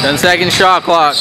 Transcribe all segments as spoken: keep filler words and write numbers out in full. ten second shot clock.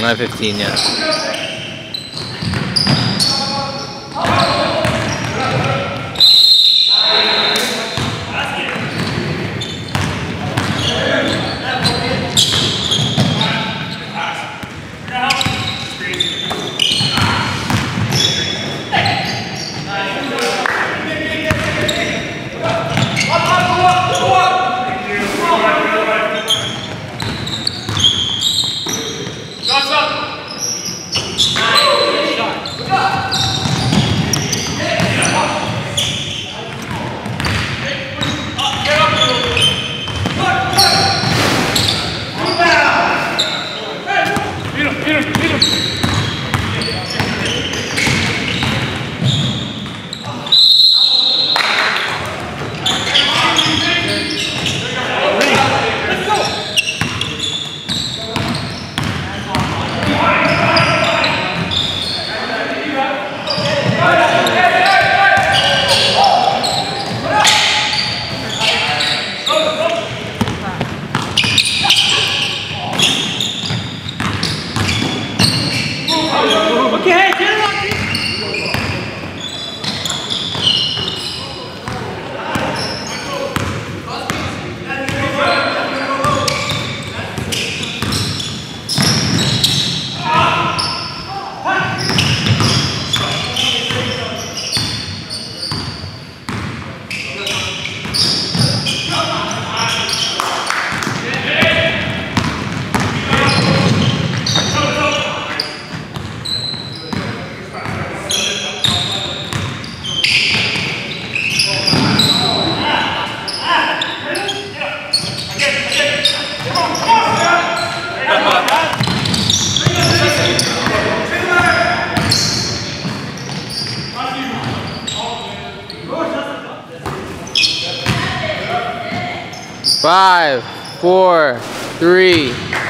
nine fifteen, yes. Five, four, three.